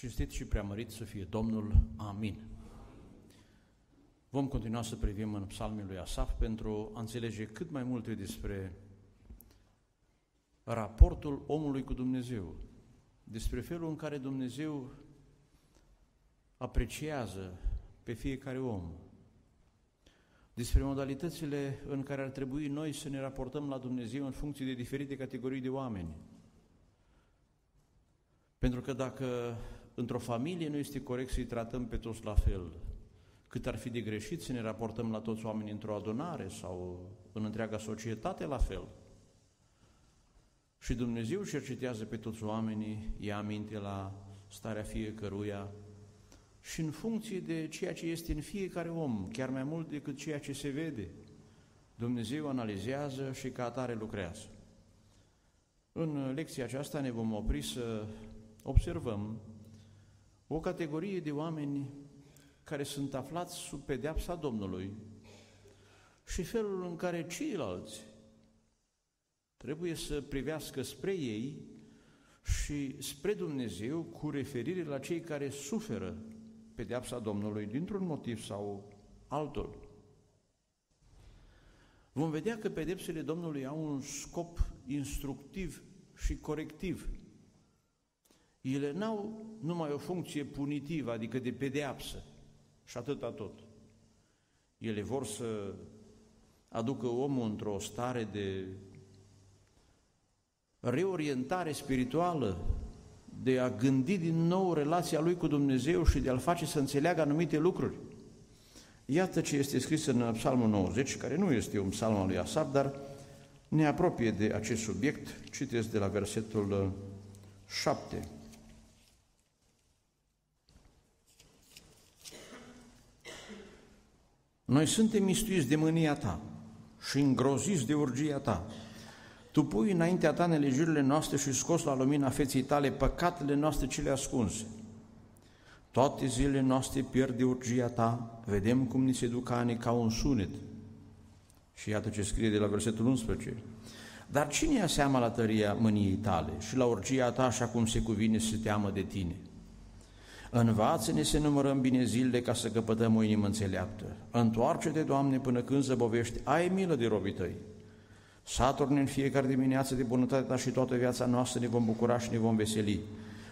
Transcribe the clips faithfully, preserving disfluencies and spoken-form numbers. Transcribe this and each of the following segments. Cinstit și preamărit să fie Domnul. Amin. Vom continua să privim în Psalmii lui Asaf pentru a înțelege cât mai multe despre raportul omului cu Dumnezeu, despre felul în care Dumnezeu apreciază pe fiecare om, despre modalitățile în care ar trebui noi să ne raportăm la Dumnezeu în funcție de diferite categorii de oameni. Pentru că dacă într-o familie nu este corect să-i tratăm pe toți la fel, cât ar fi de greșit să ne raportăm la toți oamenii într-o adunare sau în întreaga societate la fel. Și Dumnezeu cercetează pe toți oamenii, ia aminte la starea fiecăruia și în funcție de ceea ce este în fiecare om, chiar mai mult decât ceea ce se vede, Dumnezeu analizează și ca atare lucrează. În lecția aceasta ne vom opri să observăm o categorie de oameni care sunt aflați sub pedeapsa Domnului și felul în care ceilalți trebuie să privească spre ei și spre Dumnezeu cu referire la cei care suferă pedeapsa Domnului dintr-un motiv sau altul. Vom vedea că pedepsele Domnului au un scop instructiv și corectiv. Ele n-au numai o funcție punitivă, adică de pedeapsă, și atâta tot. Ele vor să aducă omul într-o stare de reorientare spirituală, de a gândi din nou relația lui cu Dumnezeu și de a-l face să înțeleagă anumite lucruri. Iată ce este scris în Psalmul nouăzeci, care nu este un psalm al lui Asaf, dar ne apropie de acest subiect. Citesc de la versetul șapte. Noi suntem mistuiți de mânia ta și îngroziți de urgia ta. Tu pui înaintea ta nelegiurile noastre și scoți la lumina feței tale păcatele noastre cele ascunse. Toate zilele noastre pierd de urgia ta, vedem cum ni se duc anii ca un sunet. Și iată ce scrie de la versetul unsprezece. Dar cine ia seama la tăria mâniei tale și la urgia ta așa cum se cuvine să teamă de tine? Învață-ne să numărăm bine zilele ca să căpătăm o inimă înțeleaptă. Întoarce-te, Doamne, până când zăbovești, ai milă de robii tăi. Saturne în fiecare dimineață de bunătatea ta și toată viața noastră ne vom bucura și ne vom veseli.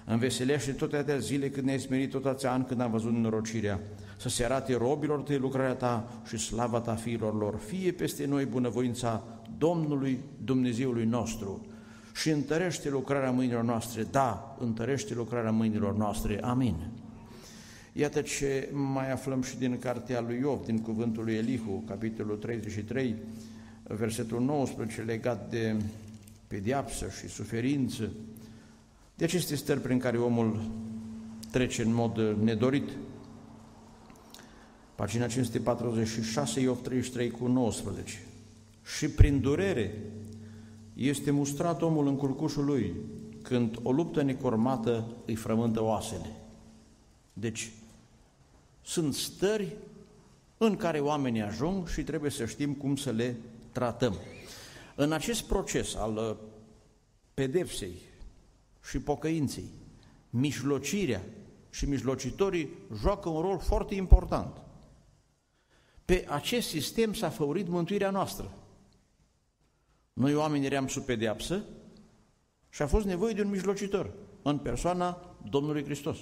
Înveselește toate atâtea zile când ne-ai smerit, tot atâția ani când am văzut norocirea. Să se arate robilor tăi lucrarea ta și slava ta fiilor lor. Fie peste noi bunăvoința Domnului Dumnezeului nostru și întărește lucrarea mâinilor noastre. Da, întărește lucrarea mâinilor noastre. Amin. Iată ce mai aflăm și din cartea lui Iov, din cuvântul lui Elihu, capitolul treizeci și trei, versetul nouăsprezece, legat de pedeapsă și suferință, de aceste stări prin care omul trece în mod nedorit. Pagina cinci sute patruzeci și șase, Iov treizeci și trei cu nouăsprezece. Și prin durere este mustrat omul în culcușul lui, când o luptă necormată îi frământă oasele. Deci, sunt stări în care oamenii ajung și trebuie să știm cum să le tratăm. În acest proces al pedepsei și pocăinței, mijlocirea și mijlocitorii joacă un rol foarte important. Pe acest sistem s-a făurit mântuirea noastră. Noi oamenii eram sub pedeapsă și a fost nevoie de un mijlocitor în persoana Domnului Hristos.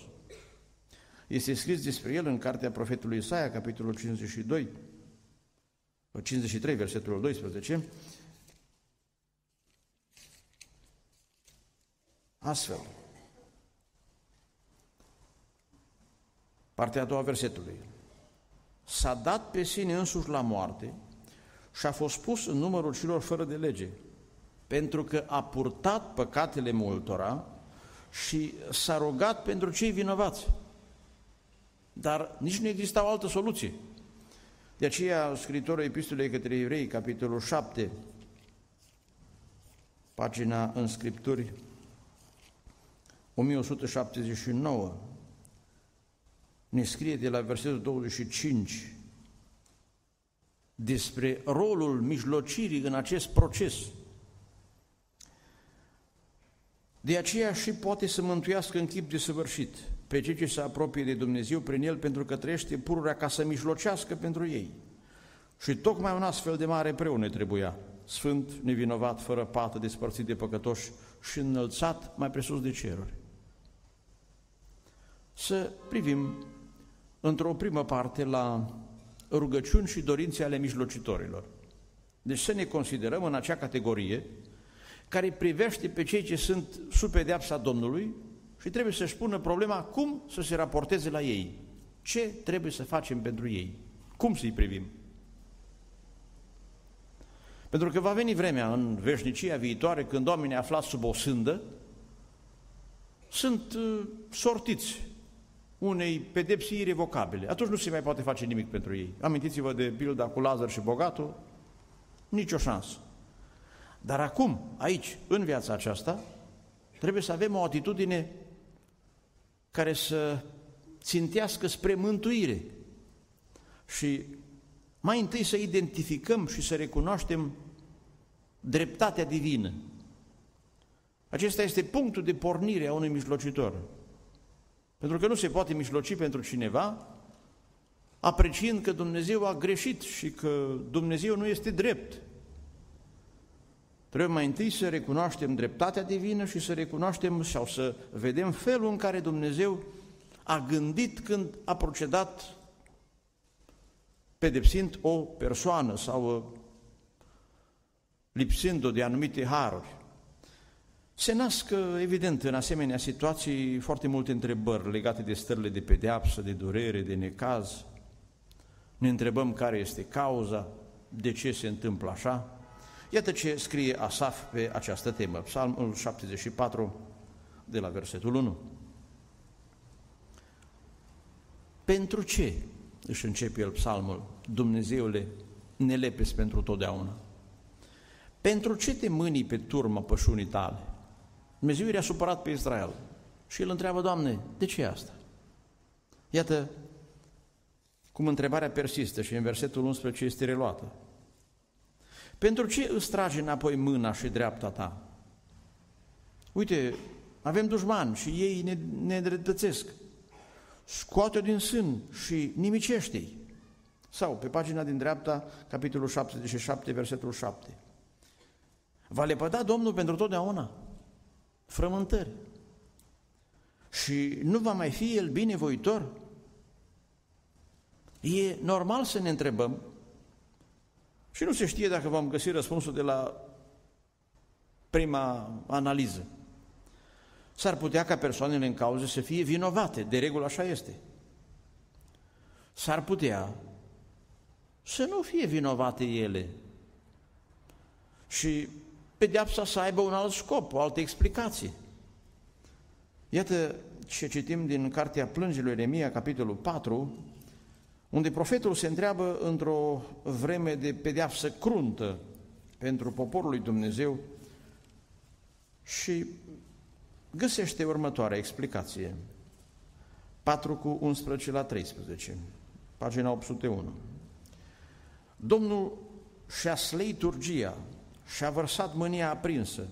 Este scris despre el în cartea profetului Isaia, capitolul cincizeci și doi, cincizeci și trei, versetul doisprezece, astfel. Partea a doua versetului. S-a dat pe sine însuși la moarte și a fost pus în numărul celor fără de lege, pentru că a purtat păcatele multora și s-a rugat pentru cei vinovați. Dar nici nu exista o altă soluție. De aceea, scriitorul Epistolei către evrei, capitolul șapte, pagina în Scripturi o mie o sută șaptezeci și nouă, ne scrie de la versetul douăzeci și cinci despre rolul mijlocirii în acest proces. De aceea și poate să mântuiască în chip desăvârșit, pe cei ce se apropie de Dumnezeu prin el, pentru că trăiește pururea ca să mijlocească pentru ei. Și tocmai un astfel de mare preot ne trebuia, sfânt, nevinovat, fără pată, despărțit de păcătoși și înălțat mai presus de ceruri. Să privim într-o primă parte la rugăciuni și dorințe ale mijlocitorilor. Deci să ne considerăm în acea categorie care privește pe cei ce sunt sub pedeapsa Domnului și trebuie să-și pună problema cum să se raporteze la ei, ce trebuie să facem pentru ei, cum să-i privim. Pentru că va veni vremea în veșnicia viitoare când oamenii aflați sub o sândă sunt sortiți unei pedepsii irevocabile. Atunci nu se mai poate face nimic pentru ei. Amintiți-vă de pilda cu Lazăr și bogatul, nicio șansă. Dar acum, aici, în viața aceasta, trebuie să avem o atitudine care să țintească spre mântuire și mai întâi să identificăm și să recunoaștem dreptatea divină. Acesta este punctul de pornire a unui mijlocitor. Pentru că nu se poate mijloci pentru cineva apreciind că Dumnezeu a greșit și că Dumnezeu nu este drept. Trebuie mai întâi să recunoaștem dreptatea divină și să recunoaștem sau să vedem felul în care Dumnezeu a gândit când a procedat pedepsind o persoană sau lipsind-o de anumite haruri. Se nasc, evident, în asemenea situații foarte multe întrebări legate de stările de pedeapsă, de durere, de necaz. Ne întrebăm care este cauza, de ce se întâmplă așa. Iată ce scrie Asaf pe această temă, Psalmul șaptezeci și patru, de la versetul unu. Pentru ce, își începe el psalmul, Dumnezeule, ne lepezi pentru totdeauna? Pentru ce te mânii pe turma pășunii tale? Dumnezeu i-a supărat pe Israel și el întreabă, Doamne, de ce asta? Iată cum întrebarea persistă și în versetul unsprezece este reluată. Pentru ce îți tragi înapoi mâna și dreapta ta? Uite, avem dușmani și ei ne, ne îndreptățesc. Scoate-o din sân și nimicește-i. Sau pe pagina din dreapta, capitolul șaptezeci și șapte, versetul șapte. Va lepăda Domnul pentru totdeauna frământări și nu va mai fi el binevoitor? E normal să ne întrebăm și nu se știe dacă vom găsi răspunsul de la prima analiză. S-ar putea ca persoanele în cauză să fie vinovate, de regulă așa este. S-ar putea să nu fie vinovate ele și pedeapsa să aibă un alt scop, o altă explicație. Iată ce citim din Cartea Plângerilor Ieremia, capitolul patru, unde profetul se întreabă într-o vreme de pedeapsă cruntă pentru poporul lui Dumnezeu și găsește următoarea explicație. patru cu unsprezece la treisprezece, pagina opt sute unu. Domnul și-a sleit urgia și-a vărsat mânia aprinsă.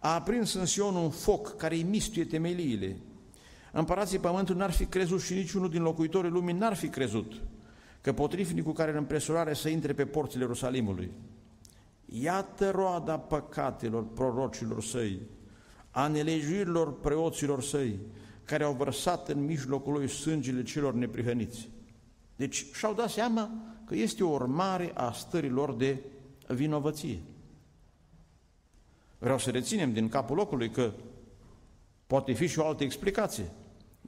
A aprins în Sion un foc care îi mistuie temeliile. Împărații pământului n-ar fi crezut și niciunul din locuitorii lumii n-ar fi crezut că potrivnicul care în împresurare să intre pe porțile Ierusalimului. Iată roada păcatelor prorocilor săi, a nelegiurilor preoților săi, care au vărsat în mijlocul lui sângele celor neprihăniți. Deci și-au dat seama că este o urmare a stărilor de vinovăție. Vreau să reținem din capul locului că poate fi și o altă explicație.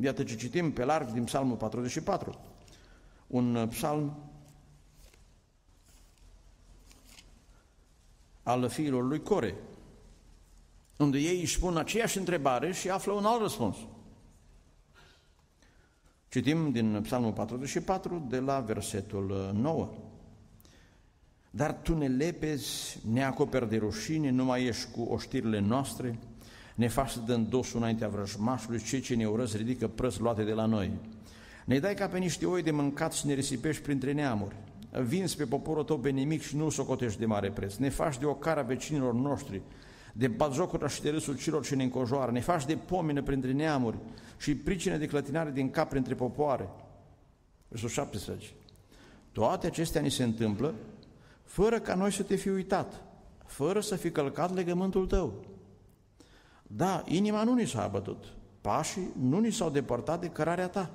Iată ce citim pe larg din Psalmul patruzeci și patru, un psalm al fiilor lui Core, unde ei își pun aceeași întrebare și află un alt răspuns. Citim din Psalmul patruzeci și patru, de la versetul nouă. Dar tu ne lepezi, ne acoperi de rușine, nu mai ești cu oștirile noastre, ne faci să dăm dosul înaintea vrăjmașului, cei ce ne urăsc ridică prăzi luate de la noi. Ne dai ca pe niște oi de mâncat și ne risipești printre neamuri. Vinzi pe poporul tău pe nimic și nu-l socotești de mare preț. Ne faci de ocara vecinilor noștri, de batjocura și de râsul celor ce ne încojoară, ne faci de pomină printre neamuri și pricină de clătinare din cap printre popoare. Versul șaptesprezece. Toate acestea ni se întâmplă fără ca noi să te fi uitat, fără să fi călcat legământul tău. Da, inima nu ni s-a abătut, pașii nu ni s-au depărtat de cărarea ta,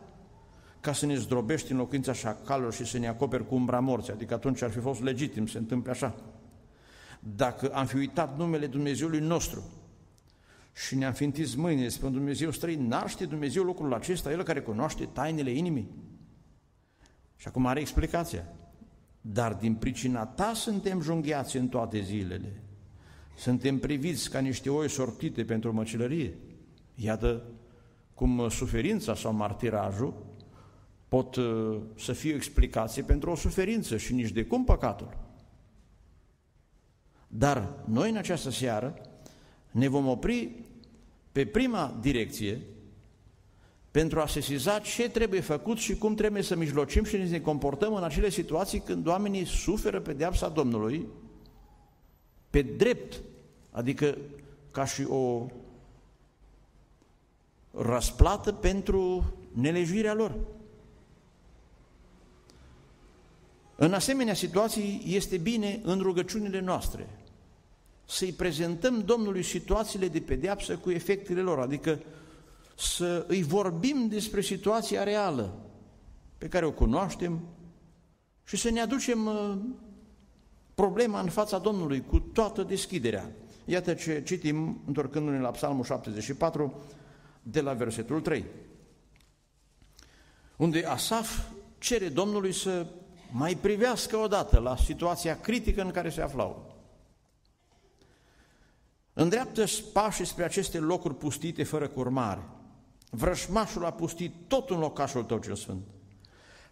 ca să ne zdrobești în locuința șacalilor și să ne acoperi cu umbra morții, adică atunci ar fi fost legitim, se întâmplă așa. Dacă am fi uitat numele Dumnezeului nostru și ne-am fi întins mâinile spre Dumnezeu străin, n-ar ști Dumnezeu lucrul acesta, El care cunoaște tainele inimii. Și acum are explicația. Dar din pricina ta suntem jungheați în toate zilele, suntem priviți ca niște oi sortite pentru măcelărie. Iată cum suferința sau martirajul pot să fie o explicație pentru o suferință și nici de cum păcatul. Dar noi în această seară ne vom opri pe prima direcție pentru a sesiza ce trebuie făcut și cum trebuie să mijlocim și ne comportăm în acele situații când oamenii suferă pedeapsa Domnului pe drept, adică ca și o răsplată pentru nelejuirea lor. În asemenea situații este bine în rugăciunile noastre să-i prezentăm Domnului situațiile de pedeapsă cu efectele lor, adică să îi vorbim despre situația reală pe care o cunoaștem și să ne aducem problema în fața Domnului cu toată deschiderea. Iată ce citim întorcându-ne la Psalmul șaptezeci și patru de la versetul trei, unde Asaf cere Domnului să mai privească odată la situația critică în care se aflau. Îndreaptă-și pașii spre aceste locuri pustite fără curmare. Vrășmașul a pustit tot în locașul tău cel sfânt.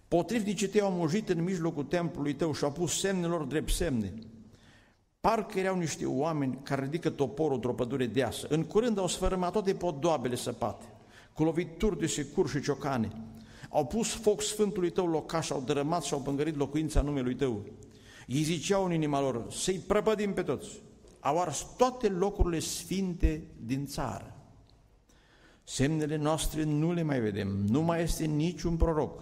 Potrivnicii tăi au mujit în mijlocul templului tău și au pus semnelor drept semne. Parcă erau niște oameni care ridică toporul într-o pădure deasă. În curând au sfărâmat toate podoabele săpate, cu lovituri de securi și ciocane. Au pus foc sfântului tău locaș, au dărâmat și au pângărit locuința numelui tău. Ei ziceau în inima lor, să-i prăpădim pe toți. Au ars toate locurile sfinte din țară. Semnele noastre nu le mai vedem, nu mai este niciun proroc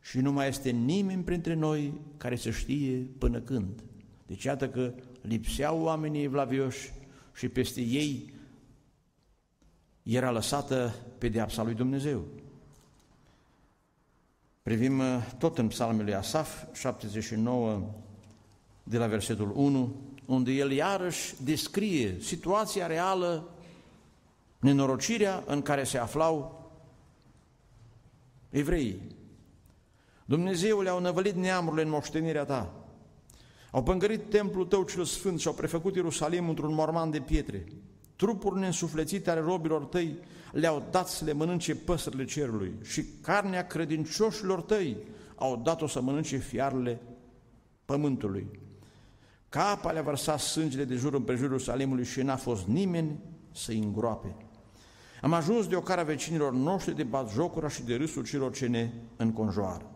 și nu mai este nimeni printre noi care să știe până când. Deci iată că lipseau oamenii evlavioși și peste ei era lăsată pedeapsa lui Dumnezeu. Privim tot în Psalmii lui Asaf, șaptezeci și nouă, de la versetul unu, unde el iarăși descrie situația reală, nenorocirea în care se aflau evreii. Dumnezeu le-au năvălit neamurile în moștenirea ta, au pângărit templul tău cel sfânt și au prefăcut Ierusalim într-un morman de pietre. Trupurile însuflețite ale robilor tăi le-au dat să le mănânce păsările cerului și carnea credincioșilor tăi au dat-o să mănânce fiarele pământului. Capa le-a vărsat sângele de jur împrejurul Ierusalimului și n-a fost nimeni să-i îngroape. Am ajuns de ocara vecinilor noștri, de batjocura și de râsul celor ce ne înconjoară.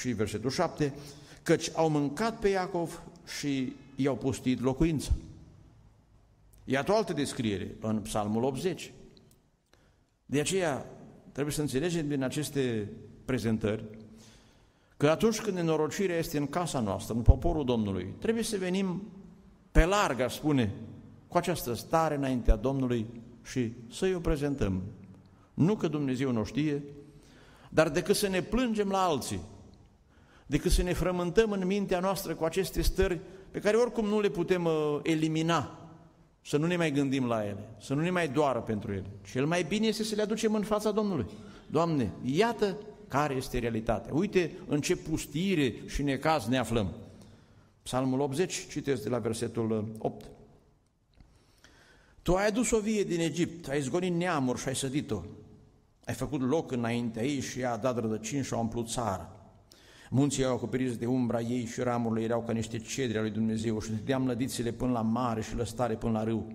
Și versetul șapte, căci au mâncat pe Iacov și i-au pustit locuința. Iată o altă descriere în Psalmul optzeci. De aceea trebuie să înțelegem din aceste prezentări că atunci când nenorocirea este în casa noastră, în poporul Domnului, trebuie să venim pe larg, aș spune, cu această stare înaintea Domnului și să-i o prezentăm. Nu că Dumnezeu nu știe, dar decât să ne plângem la alții, decât să ne frământăm în mintea noastră cu aceste stări pe care oricum nu le putem elimina, să nu ne mai gândim la ele, să nu ne mai doară pentru ele. Cel mai bine este să le aducem în fața Domnului. Doamne, iată care este realitatea. Uite în ce pustire și necaz ne aflăm. Psalmul optzeci, citesc de la versetul opt. Tu ai adus o vie din Egipt, ai izgonit neamuri și ai sădit-o. Ai făcut loc înaintea ei și ea a dat rădăcini și a umplut țara. Munții au acoperit de umbra ei și ramurile erau ca niște cedri ale lui Dumnezeu și dădeam lădițele până la mare și lăstare până la râu.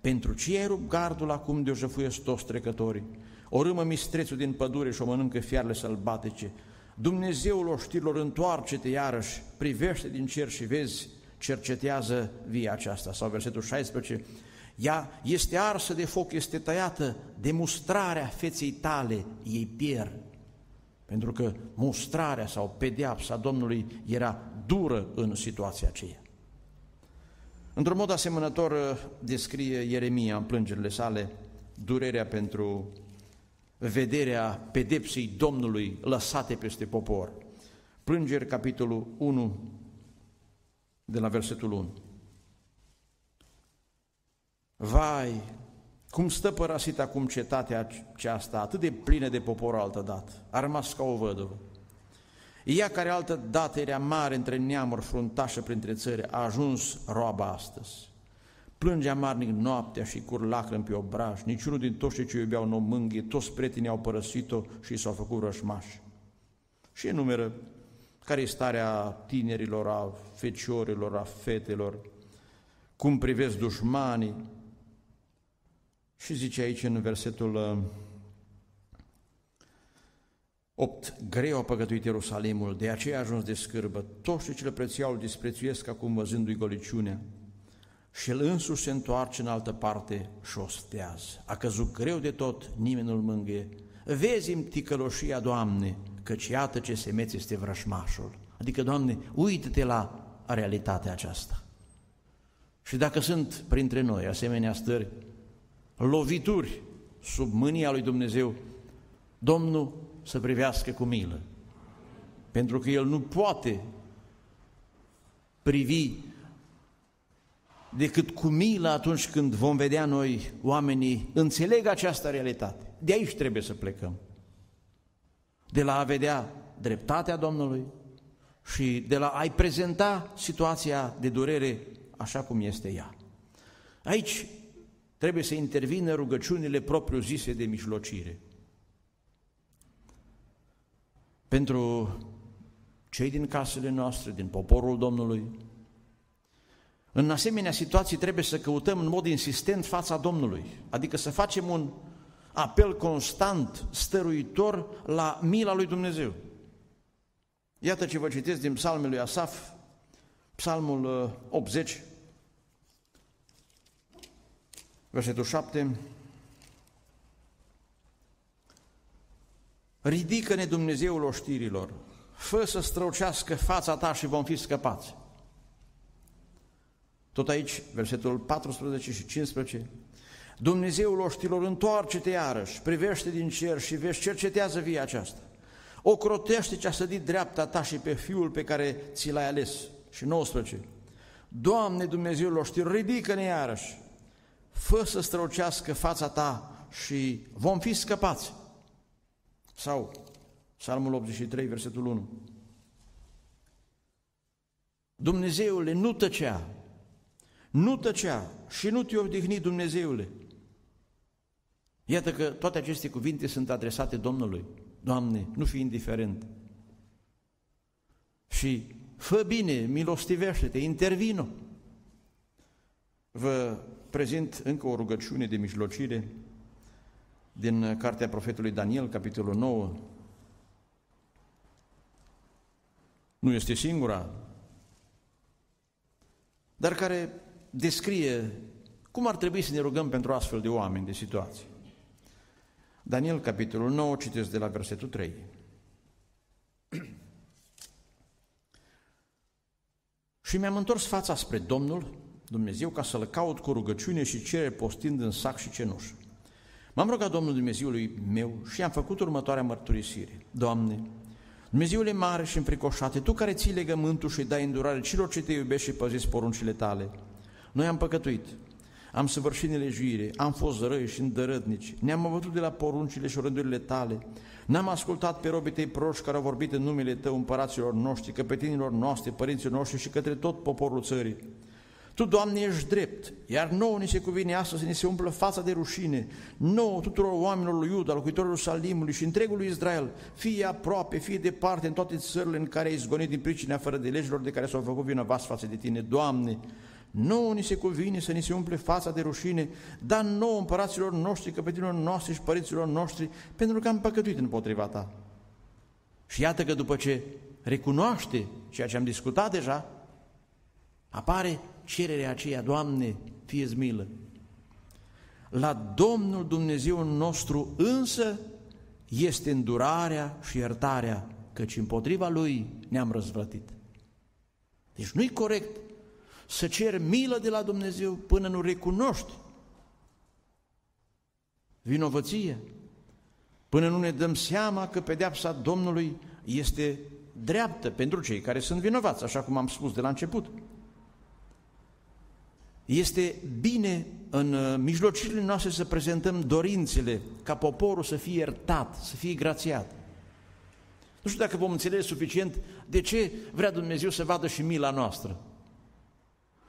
Pentru ce ai rupt gardul acum de o jăfuiesc toți trecătorii? O râmă mistrețul din pădure și o mănâncă fiarele sălbatice. Dumnezeul oștirilor, întoarce-te iarăși, privește din cer și vezi, cercetează via aceasta. Sau versetul șaisprezece, ea este arsă de foc, este tăiată de mustrarea feței tale, ei pierd. Pentru că mustrarea sau pedeapsa Domnului era dură în situația aceea. Într-un mod asemănător descrie Ieremia în plângerile sale durerea pentru vederea pedepsei Domnului lăsate peste popor. Plângeri, capitolul unu, de la versetul unu. Vai, cum stă părăsită acum cetatea aceasta, atât de plină de popor altădată, a rămas ca o văduvă. Ea care altădată era mare între neamuri, fruntașă printre țări, a ajuns roaba astăzi. Plângea amarnic noaptea și cur lacrimi pe obraj, niciunul din toți cei ce iubeau nu o mânghie, toți prietenii au părăsit-o și s-au făcut rășmași. Și enumeră care e starea tinerilor, a feciorilor, a fetelor, cum privesc dușmanii. Și zice aici în versetul opt, greu a păcătuit Ierusalimul, de aceea a ajuns de scârbă, toți ce le prețuiau îl disprețuiesc acum văzându-i goliciunea. Și el însuși se întoarce în altă parte și ostează. A căzut greu de tot, nimeni nu-l mângâie. Vezi-mi ticăloșia, Doamne, căci iată ce semeț este vrășmașul. Adică, Doamne, uită-te la realitatea aceasta. Și dacă sunt printre noi asemenea stări, lovituri sub mânia lui Dumnezeu, Domnul să privească cu milă. Pentru că El nu poate privi decât cu milă atunci când vom vedea noi, oamenii, înțeleg această realitate. De aici trebuie să plecăm. De la a vedea dreptatea Domnului și de la a-i prezenta situația de durere așa cum este ea. Aici trebuie să intervină rugăciunile propriu-zise de mijlocire. Pentru cei din casele noastre, din poporul Domnului, în asemenea situații trebuie să căutăm în mod insistent fața Domnului, adică să facem un apel constant, stăruitor la mila lui Dumnezeu. Iată ce vă citesc din psalmul lui Asaf, psalmul optzeci, versetul șapte. Ridică-ne, Dumnezeul oștirilor, fă să strălucească fața ta și vom fi scăpați. Tot aici, versetul paisprezece și cincisprezece, Dumnezeul oștilor, întoarce-te iarăși, privește din cer și vezi, cercetează via aceasta. Ocrotește ce a sădit dreapta ta și pe fiul pe care ți l-ai ales. Și nouăsprezece, Doamne, Dumnezeul oștilor, ridică-ne iarăși, fă să strălucească fața ta și vom fi scăpați. Sau, psalmul optzeci și trei, versetul unu, Dumnezeule, nu tăcea, nu tăcea și nu te odihni, Dumnezeule. Iată că toate aceste cuvinte sunt adresate Domnului. Doamne, nu fi indiferent. Și fă bine, milostivește-te, intervino. Vă prezint încă o rugăciune de mijlocire din Cartea profetului Daniel, capitolul nouă. Nu este singura, dar care descrie cum ar trebui să ne rugăm pentru astfel de oameni, de situații. Daniel, capitolul nouă, citesc de la versetul trei. Și mi-am întors fața spre Domnul Dumnezeu ca să-L caut cu rugăciune și cerere, postind în sac și cenușă. M-am rugat Domnul Dumnezeului meu și am făcut următoarea mărturisire. Doamne, Dumnezeule mare și înfricoșate, Tu care ții legământul și dai îndurare celor ce Te iubesc și păzești poruncile Tale, noi am păcătuit, am săvârșit nelejuire, am fost răi și îndărătnici, ne-am abătut de la poruncile și rândurile Tale, n-am ascultat pe robii Tăi proști care au vorbit în numele Tău împăraților noștri, căpetenilor noastre, părinților noștri și către tot poporul țării. Tu, Doamne, ești drept, iar nouă ni se cuvine astăzi, ne se umplă fața de rușine, nouă tuturor oamenilor lui Iuda, locuitorilor Ierusalimului și întregului Israel, fie aproape, fie departe, în toate țările în care ai izgonit din pricina fără de legilor de care s-au făcut vinovați față de Tine, Doamne. Nouă ni se cuvine să ni se umple fața de rușine, dar nouă împăraților noștri, căpetenilor noștri și părinților noștri, pentru că am păcătuit împotriva Ta. Și iată că după ce recunoaște ceea ce am discutat deja, apare cererea aceea, Doamne, fie-ți milă. La Domnul Dumnezeu nostru însă este îndurarea și iertarea, căci împotriva Lui ne-am răzvrătit. Deci nu-i corect să ceri milă de la Dumnezeu până nu recunoști vinovăție, până nu ne dăm seama că pedeapsa Domnului este dreaptă pentru cei care sunt vinovați, așa cum am spus de la început. Este bine în mijlocirile noastre să prezentăm dorințele ca poporul să fie iertat, să fie grațiat. Nu știu dacă vom înțelege suficient de ce vrea Dumnezeu să vadă și mila noastră.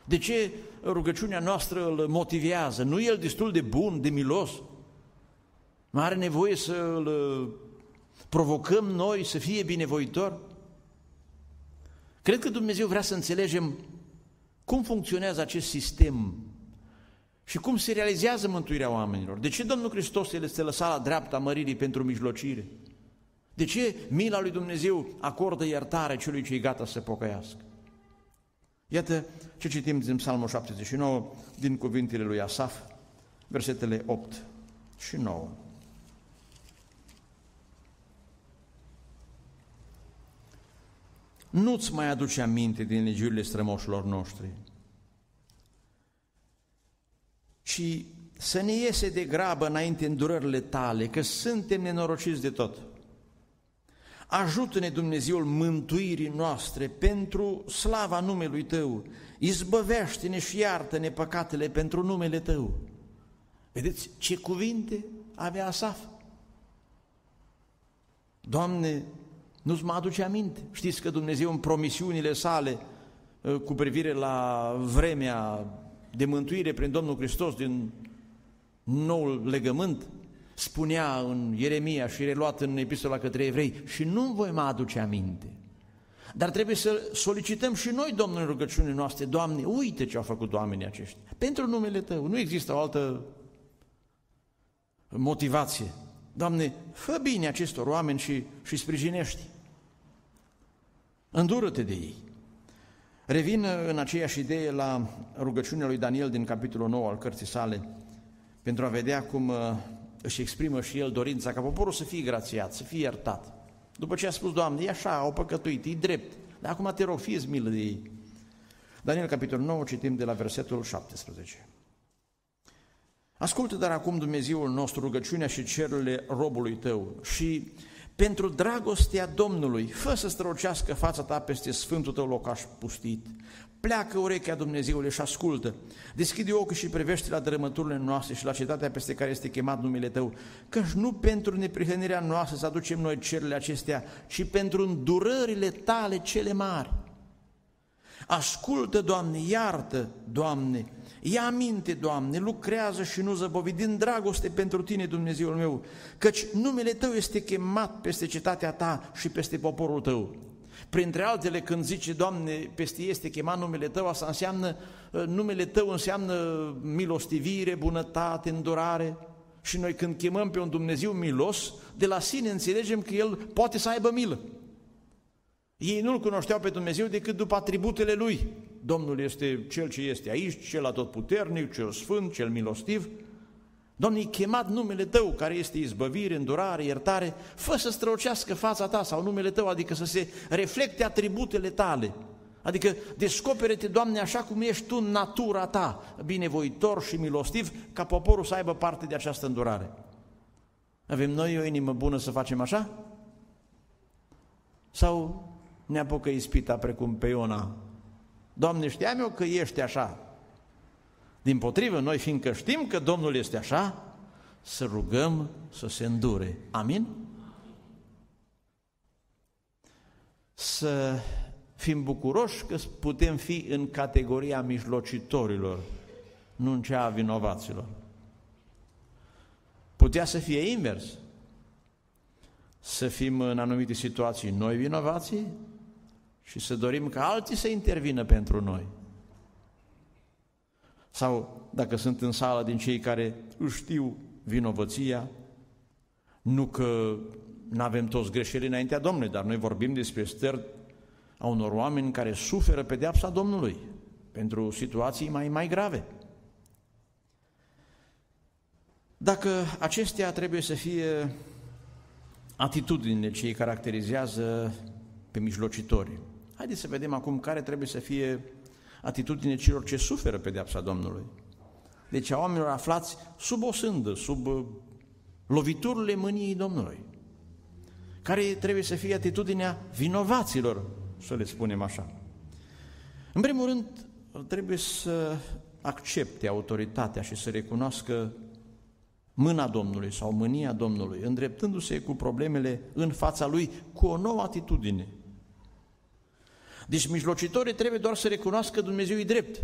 De ce rugăciunea noastră îl motivează? Nu e el destul de bun, de milos? Nu are nevoie să îl provocăm noi să fie binevoitor? Cred că Dumnezeu vrea să înțelegem cum funcționează acest sistem și cum se realizează mântuirea oamenilor. De ce Domnul Hristos el este lăsat la dreapta măririi pentru mijlocire? De ce mila lui Dumnezeu acordă iertare celui ce e gata să se pocăiască? Iată ce citim din Psalmul șaptezeci și nouă, din cuvintele lui Asaf, versetele opt și nouă. Nu-ți mai aduce aminte din legiurile strămoșilor noștri, ci să ne iese de grabă înainte îndurările tale, că suntem nenorociți de tot. Ajută-ne, Dumnezeul mântuirii noastre, pentru slava numelui Tău, izbăvește-ne și iartă-ne păcatele pentru numele Tău. Vedeți ce cuvinte avea Asaf? Doamne, nu-ți mă aduce aminte. Știți că Dumnezeu în promisiunile sale cu privire la vremea de mântuire prin Domnul Hristos din noul legământ, spunea în Ieremia și reluat în Epistola către evrei, și nu voi mai aduce aminte. Dar trebuie să solicităm și noi, Domnul, în rugăciunile noastre, Doamne, uite ce au făcut oamenii aceștia. Pentru numele Tău, nu există o altă motivație. Doamne, fă bine acestor oameni și, și sprijinești. Îndură-te de ei. Revin în aceeași idee la rugăciunea lui Daniel din capitolul nouă al cărții sale, pentru a vedea cum își exprimă și el dorința ca poporul să fie grațiat, să fie iertat. După ce a spus, Doamne, e așa, au păcătuit, e drept, dar acum te rog, fie-ți milă de ei. Daniel, capitolul nouă, citim de la versetul șaptesprezece. Ascultă dar acum, Dumnezeul nostru, rugăciunea și cerurile robului Tău și pentru dragostea Domnului, fă să strălucească fața Ta peste sfântul Tău locaș pustit. Pleacă urechea, Dumnezeule, și ascultă. Deschide ochii și privește la dărâmăturile noastre și la cetatea peste care este chemat numele Tău, căci nu pentru neprihănirea noastră să aducem noi cerurile acestea, ci pentru îndurările Tale cele mari. Ascultă, Doamne, iartă, Doamne, ia aminte, Doamne, lucrează și nu zăbovi, din dragoste pentru Tine, Dumnezeul meu, căci numele Tău este chemat peste cetatea Ta și peste poporul Tău. Printre altele, când zice, Doamne, peste ei este chemat numele Tău, asta înseamnă, numele Tău înseamnă milostivire, bunătate, îndurare. Și noi când chemăm pe un Dumnezeu milos, de la sine înțelegem că El poate să aibă milă. Ei nu-L cunoșteau pe Dumnezeu decât după atributele Lui. Domnul este Cel ce este aici, Cel atotputernic, Cel sfânt, Cel milostiv. Doamne, e chemat numele Tău, care este izbăvire, îndurare, iertare, fă să strălucească fața Ta sau numele Tău, adică să se reflecte atributele Tale. Adică descopere-te, Doamne, așa cum ești Tu în natura Ta, binevoitor și milostiv, ca poporul să aibă parte de această îndurare. Avem noi o inimă bună să facem așa? Sau ne apucă ispita precum pe Iona? Doamne, știam eu că ești așa. Din potrivă, noi fiindcă știm că Domnul este așa, să rugăm să se îndure. Amin? Să fim bucuroși că putem fi în categoria mijlocitorilor, nu în cea a vinovaților. Putea să fie invers. Să fim în anumite situații noi vinovații și să dorim ca alții să intervină pentru noi. Sau dacă sunt în sală din cei care își știu vinovăția, nu că nu avem toți greșeli înaintea Domnului, dar noi vorbim despre stări a unor oameni care suferă pedeapsa Domnului. pentru situații mai, mai grave. Dacă acestea trebuie să fie atitudinile ce îi caracterizează pe mijlocitorii, haideți să vedem acum care trebuie să fie atitudinile celor ce suferă pedeapsa Domnului. Deci a oamenilor aflați sub o sândă, sub loviturile mâniei Domnului. Care trebuie să fie atitudinea vinovaților, să le spunem așa. În primul rând, trebuie să accepte autoritatea și să recunoască mâna Domnului sau mânia Domnului, îndreptându-se cu problemele în fața Lui cu o nouă atitudine. Deci mijlocitorii trebuie doar să recunoască Dumnezeu-i drept,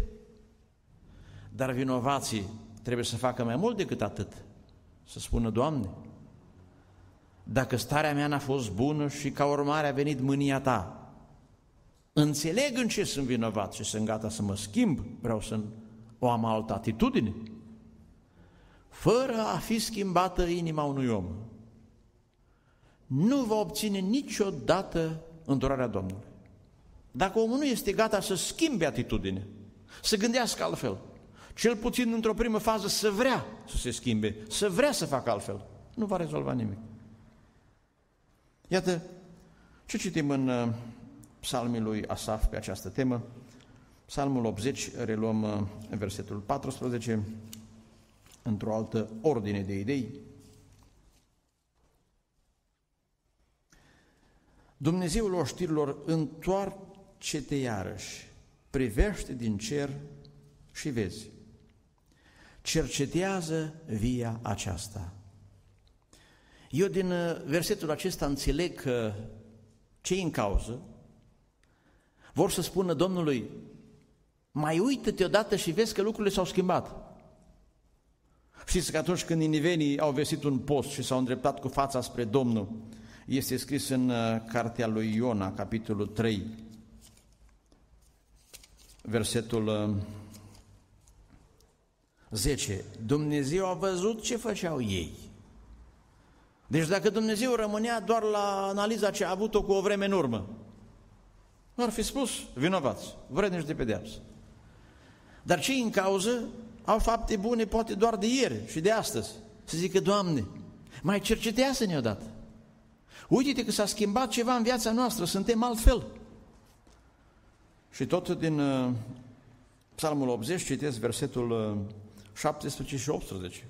dar vinovații trebuie să facă mai mult decât atât, să spună: Doamne, dacă starea mea n-a fost bună și ca urmare a venit mânia Ta, înțeleg în ce sunt vinovat și sunt gata să mă schimb, vreau să o am altă atitudine, fără a fi schimbată inima unui om. Nu va obține niciodată îndurarea Domnului. Dacă omul nu este gata să schimbe atitudine, să gândească altfel, cel puțin într-o primă fază să vrea să se schimbe, să vrea să facă altfel, nu va rezolva nimic. Iată ce citim în Psalmii lui Asaf pe această temă. Psalmul optzeci, reluăm versetul paisprezece, într-o altă ordine de idei. Dumnezeul oștirilor, întoarce-te iarăși, privește din cer și vezi. Cercetează via aceasta. Eu din versetul acesta înțeleg că cei în cauză vor să spună Domnului: mai uită-te odată și vezi că lucrurile s-au schimbat. Știți că atunci când ninivenii au vestit un post și s-au îndreptat cu fața spre Domnul, este scris în cartea lui Iona, capitolul trei, versetul zece. Dumnezeu a văzut ce făceau ei. Deci dacă Dumnezeu rămânea doar la analiza ce a avut-o cu o vreme în urmă, nu ar fi spus vinovați, vrednici de pedeapsă. Dar cei în cauză au fapte bune poate doar de ieri și de astăzi. Să zică: Doamne, mai cercetează-ne odată. Uite-te că s-a schimbat ceva în viața noastră, suntem altfel. Și tot din Psalmul optzeci citesc versetul șaptesprezece și optsprezece,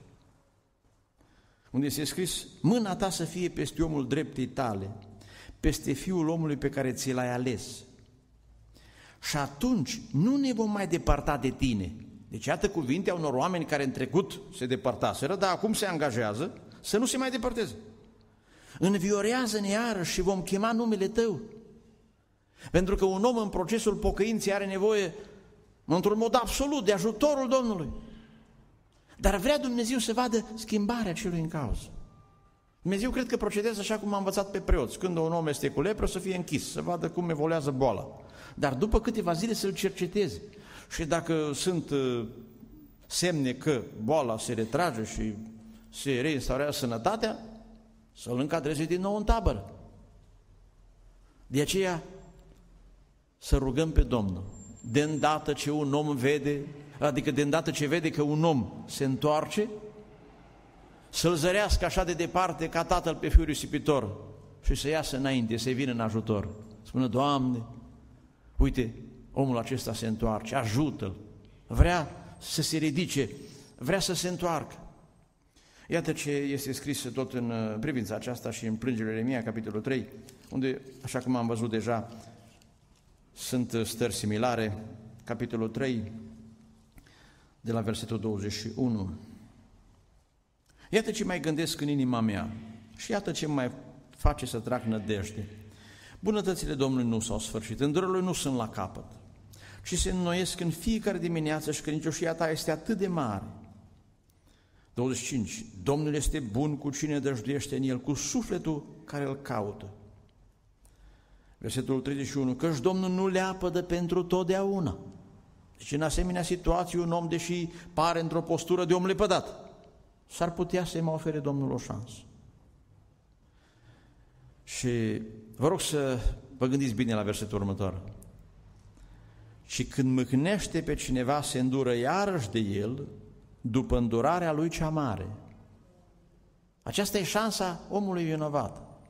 unde este scris: mâna ta să fie peste omul dreptei tale, peste fiul omului pe care ți l-ai ales. Și atunci nu ne vom mai depărta de tine. Deci iată cuvintea unor oameni care în trecut se departaseră, dar acum se angajează să nu se mai depărteze. Înviorează-ne iarăși și vom chema numele tău. Pentru că un om în procesul pocăinței are nevoie, într-un mod absolut, de ajutorul Domnului. Dar vrea Dumnezeu să vadă schimbarea celui în cauză. Dumnezeu cred că procedează așa cum a învățat pe preoți. Când un om este cu lepră, să fie închis, să vadă cum evoluează boala. Dar după câteva zile să-l cerceteze. Și dacă sunt semne că boala se retrage și se reinstaurează sănătatea, să-l încadreze din nou în tabără. De aceea să rugăm pe Domnul. De îndată ce un om vede, adică de îndată ce vede că un om se întoarce, să-l zărească așa de departe ca tatăl pe fiul risipitor și să iasă înainte, să-i vină în ajutor. Spună: Doamne, uite, omul acesta se întoarce, ajută-l, vrea să se ridice, vrea să se întoarcă. Iată ce este scris tot în privința aceasta și în Plângerile Ieremia, capitolul trei, unde, așa cum am văzut deja, sunt stări similare. Capitolul trei, de la versetul douăzeci și unu. Iată ce mai gândesc în inima mea și iată ce mai face să trag nădejde. Bunătățile Domnului nu s-au sfârșit, îndurările nu sunt la capăt, ci se înnoiesc în fiecare dimineață și credincioșia ta este atât de mare. douăzeci și cinci. Domnul este bun cu cine dăjduiește în el, cu sufletul care îl caută. Versetul treizeci și unu. Căci Domnul nu le apădă pentru totdeauna. Deci în asemenea situație un om, deși pare într-o postură de om lepădat, s-ar putea să-i mai ofere Domnul o șansă. Și vă rog să vă gândiți bine la versetul următor. și când mâhnește pe cineva, se îndură iarăși de el după îndurarea lui cea mare. Aceasta e șansa omului vinovat,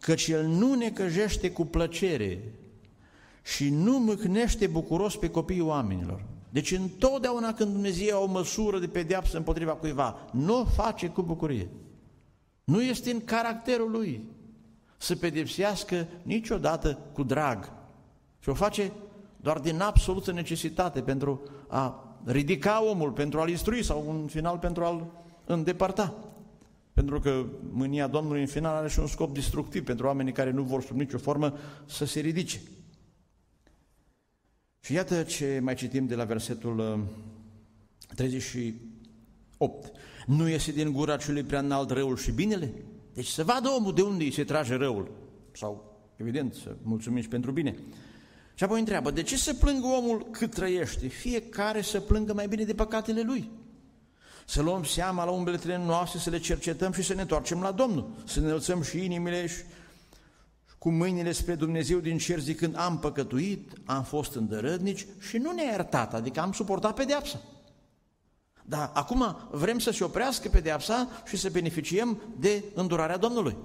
căci el nu necăjește cu plăcere și nu mâhnește bucuros pe copiii oamenilor. Deci întotdeauna când Dumnezeu ia o măsură de pedeapsă împotriva cuiva, nu o face cu bucurie. Nu este în caracterul lui să pedepsească niciodată cu drag. Și o face doar din absolută necesitate, pentru a ridica omul, pentru a-l instrui sau în final pentru a-l îndepărta. Pentru că mânia Domnului în final are și un scop destructiv pentru oamenii care nu vor sub nicio formă să se ridice. Și iată ce mai citim de la versetul treizeci și opt. Nu iese din gura celui prea înalt răul și binele? Deci să vadă omul de unde îi se trage răul. Sau, evident, să mulțumim și pentru bine. Și apoi întreabă, de ce să plângă omul cât trăiește? Fiecare să plângă mai bine de păcatele lui. Să luăm seama la umbrele noastre, să le cercetăm și să ne întoarcem la Domnul. Să ne înălțăm și inimile și cu mâinile spre Dumnezeu din cer, zicând, am păcătuit, am fost îndărădnici și nu ne-a iertat, adică am suportat pedeapsa. Dar acum vrem să se oprească pedeapsa și să beneficiem de îndurarea Domnului.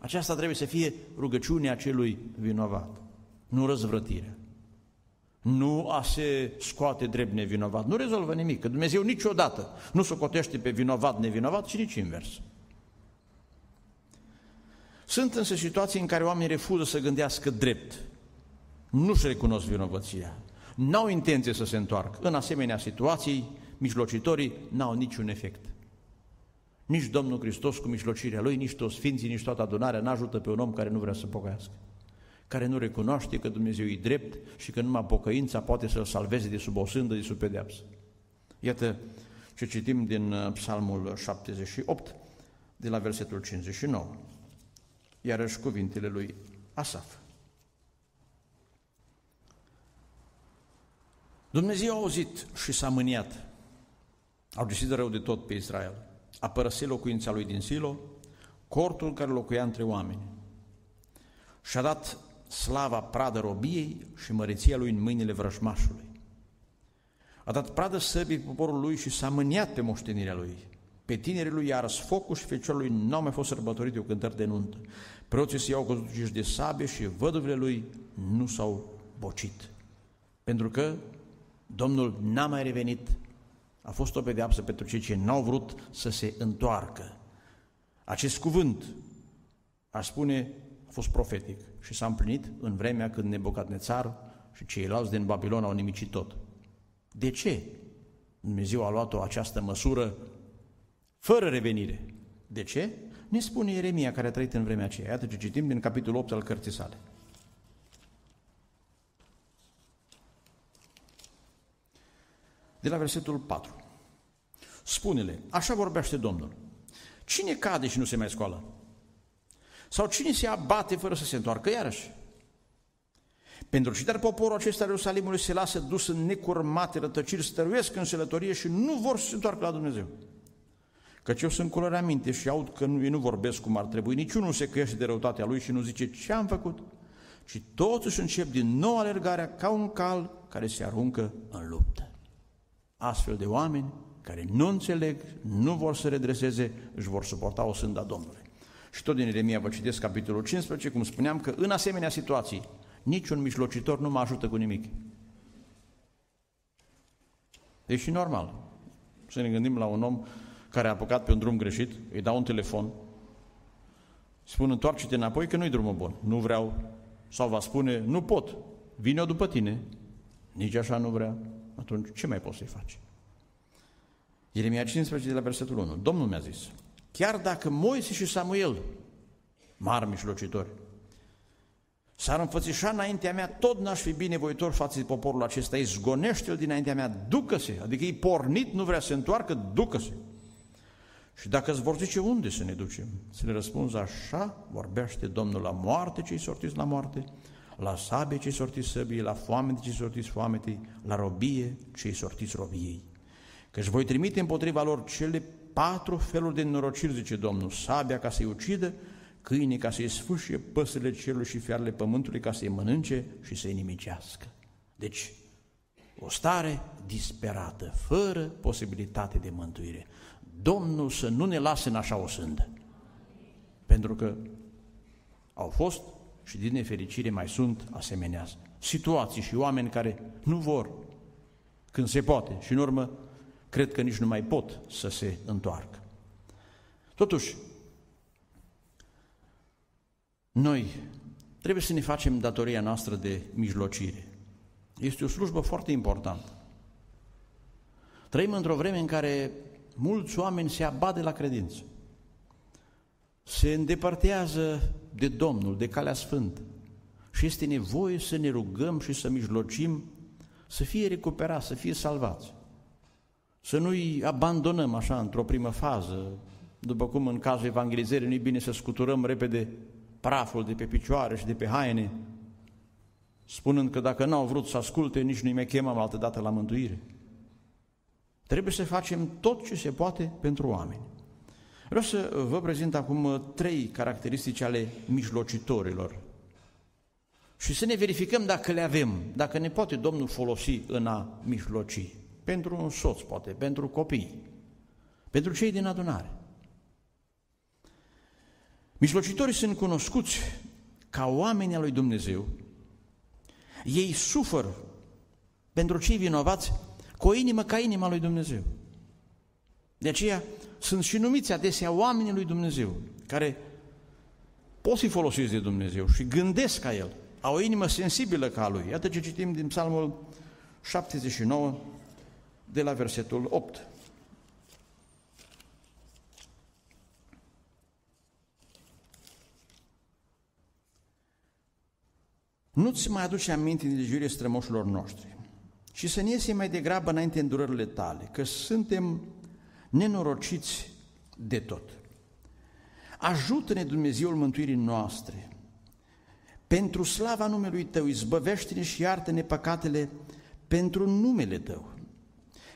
Aceasta trebuie să fie rugăciunea celui vinovat, nu răzvrătirea. Nu a se scoate drept nevinovat, nu rezolvă nimic, că Dumnezeu niciodată nu socotește pe vinovat nevinovat și nici invers. Sunt însă situații în care oamenii refuză să gândească drept, nu-și recunosc vinovăția, n-au intenție să se întoarcă. În asemenea situații, mijlocitorii n-au niciun efect. Nici Domnul Hristos cu mijlocirea Lui, nici toți sfinții, nici toată adunarea n-ajută pe un om care nu vrea să pocăiască, care nu recunoaște că Dumnezeu e drept și că numai pocăința poate să-l salveze de sub o sândă, de sub pedeapsă. Iată ce citim din Psalmul șaptezeci și opt, de la versetul cincizeci și nouă. Iarăși cuvintele lui Asaf. Dumnezeu a auzit și s-a mâniat. Au găsit rău de tot pe Israel. A părăsit locuința lui din Silo, cortul care locuia între oameni. Și-a dat slava pradă robiei și măreția lui în mâinile vrăjmașului. A dat pradă săbii poporul lui și s-a mâniat pe moștenirea lui. Pe tinerii lui i-a ars focul și feciorului n-au mai fost sărbătorit de o cântări de nuntă. Preoții se i-au căzut uciși de sabie și văduvele lui nu s-au bocit. Pentru că Domnul n-a mai revenit. A fost o pedeapsă pentru cei ce n-au vrut să se întoarcă. Acest cuvânt, aș spune, a fost profetic și s-a împlinit în vremea când Nebucadnețar și ceilalți din Babilon au nimicit tot. De ce Dumnezeu a luat-o această măsură fără revenire? De ce? Ne spune Ieremia, care a trăit în vremea aceea. Iată ce citim din capitolul opt al cărții sale. De la versetul patru. Spune-le, așa vorbește Domnul. Cine cade și nu se mai scoală? Sau cine se abate fără să se întoarcă iarăși? Pentru ce dar poporul acesta al Ierusalimului se lasă dus în necurmate rătăciri, stăruiesc în sălătorie și nu vor să se întoarcă la Dumnezeu. Căci eu sunt cu lor aminte și aud că nu, ei nu vorbesc cum ar trebui, niciunul se căiește de răutatea lui și nu zice ce am făcut, ci totuși încep din nou alergarea ca un cal care se aruncă în luptă. Astfel de oameni care nu înțeleg, nu vor să redreseze, își vor suporta o sânda Domnului. Și tot din Ieremia vă citesc capitolul cincisprezece, cum spuneam, că în asemenea situații niciun mijlocitor nu mă ajută cu nimic. E și normal să ne gândim la un om care a apucat pe un drum greșit, îi dau un telefon, spun întoarce-te înapoi că nu-i drumul bun, nu vreau, sau va spune nu pot, vin eu după tine, nici așa nu vrea, atunci ce mai poți să-i faci? Ieremia cincisprezece de la versetul unu, Domnul mi-a zis, chiar dacă Moise și Samuel, mari mijlocitori, s-ar înfățișa înaintea mea, tot n-aș fi binevoitor față de poporul acesta, îi zgonește-l dinaintea mea, ducă-se, adică e pornit, nu vrea să se întoarcă, ducă-se. Și dacă îți vor zice unde să ne ducem, să le răspunzi așa, vorbește Domnul, la moarte cei sortiți la moarte, la sabie cei sortiți săbii, la foamete cei sortiți foametei, la robie cei sortiți robiei. Că își voi trimite împotriva lor cele patru feluri de norociri, zice Domnul, sabia ca să-i ucidă, câinii ca să-i sfâșie, păsările cerului și fiarele pământului ca să-i mănânce și să-i nimicească. Deci, o stare disperată, fără posibilitate de mântuire. Domnul să nu ne lase în așa o sândă. Pentru că au fost și din nefericire mai sunt asemenea situații și oameni care nu vor, când se poate, și în urmă cred că nici nu mai pot să se întoarcă. Totuși, noi trebuie să ne facem datoria noastră de mijlocire. Este o slujbă foarte importantă. Trăim într-o vreme în care mulți oameni se abate la credință, se îndepărtează de Domnul, de calea sfântă, și este nevoie să ne rugăm și să mijlocim să fie recuperați, să fie salvați. Să nu-i abandonăm așa într-o primă fază, după cum în cazul evangelizării nu-i bine să scuturăm repede praful de pe picioare și de pe haine, spunând că dacă n-au vrut să asculte, nici nu-i mai chemăm altădată la mântuire. Trebuie să facem tot ce se poate pentru oameni. Vreau să vă prezint acum trei caracteristici ale mijlocitorilor și să ne verificăm dacă le avem, dacă ne poate Domnul folosi în a mijloci. Pentru un soț, poate, pentru copii, pentru cei din adunare. Mijlocitorii sunt cunoscuți ca oameni al lui Dumnezeu. Ei suferă pentru cei vinovați cu o inimă ca inima lui Dumnezeu. De aceea sunt și numiți adesea oamenii lui Dumnezeu, care pot fi folosiți de Dumnezeu și gândesc ca El, au o inimă sensibilă ca a Lui. Iată ce citim din Psalmul șaptezeci și nouă, de la versetul opt. Nu-ți mai aduce aminte de legiurile strămoșilor noștri, și să ne iese mai degrabă înainte îndurările tale, că suntem nenorociți de tot. Ajută-ne, Dumnezeul mântuirii noastre, pentru slava numelui Tău, izbăvește-ne și iartă-ne păcatele pentru numele Tău.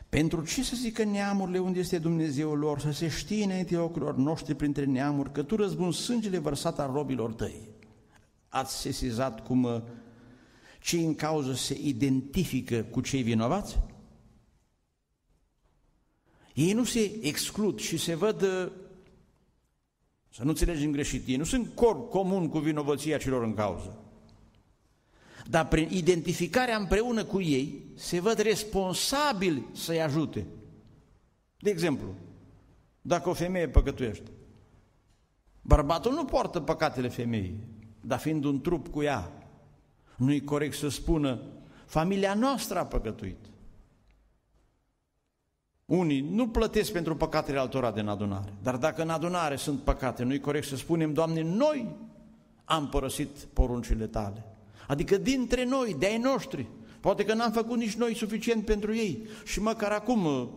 Pentru ce să zică neamurile unde este Dumnezeul lor, să se știe înainte ochilor noștri printre neamuri că Tu răzbuni sângele vărsat al robilor Tăi. Ați sesizat cum cei în cauză se identifică cu cei vinovați? Ei nu se exclud și se văd, să nu înțelegem greșit, ei nu sunt corp comun cu vinovăția celor în cauză. Dar prin identificarea împreună cu ei se văd responsabili să-i ajute. De exemplu, dacă o femeie păcătuiește, bărbatul nu poartă păcatele femeii, dar fiind un trup cu ea, nu-i corect să spună, familia noastră a păcătuit. Unii nu plătesc pentru păcatele altora din adunare, dar dacă în adunare sunt păcate, nu-i corect să spunem, Doamne, noi am părăsit poruncile Tale. Adică dintre noi, de-ai noștri, poate că n-am făcut nici noi suficient pentru ei și măcar acum,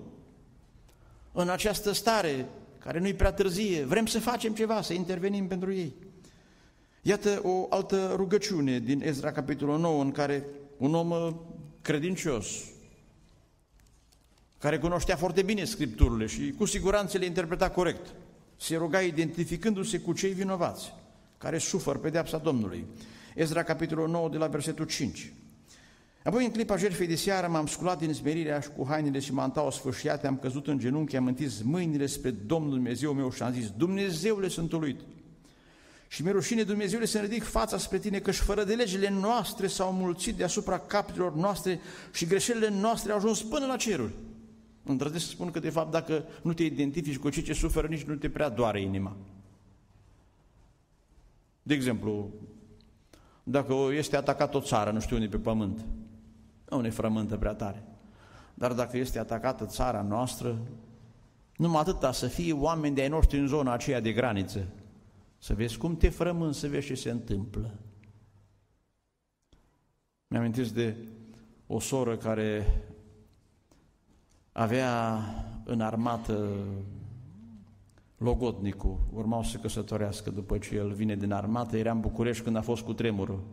în această stare, care nu-i prea târzie, vrem să facem ceva, să intervenim pentru ei. Iată o altă rugăciune din Ezra, capitolul nouă, în care un om credincios, care cunoștea foarte bine Scripturile și cu siguranță le interpreta corect, se ruga identificându-se cu cei vinovați, care suferă pedeapsa Domnului. Ezra, capitolul nouă, de la versetul cinci. Apoi, în clipa jertfei de seară, m-am sculat din smerirea și cu hainele și mantaua sfâșiate, am căzut în genunchi, am întins mâinile spre Domnul Dumnezeu meu și am zis, Dumnezeule, sunt uluit și mi-e rușine, Dumnezeule, să-mi ridic fața spre Tine, căci fără de legile noastre s-au mulțit deasupra capitelor noastre și greșelile noastre au ajuns până la ceruri. Îndrăznesc să spun că, de fapt, dacă nu te identifici cu cei ce suferă, nici nu te prea doare inima. De exemplu, dacă este atacat o țară, nu știu unde, pe pământ, nu ne frământă prea tare. Dar dacă este atacată țara noastră, numai atâta, să fie oameni de-ai noștri în zona aceea de graniță, să vezi cum te frământ, să vezi ce se întâmplă. Mi-am amintit de o soră care avea în armată logodnicul, urmau să se căsătorească după ce el vine din armată, era în București când a fost cutremurul.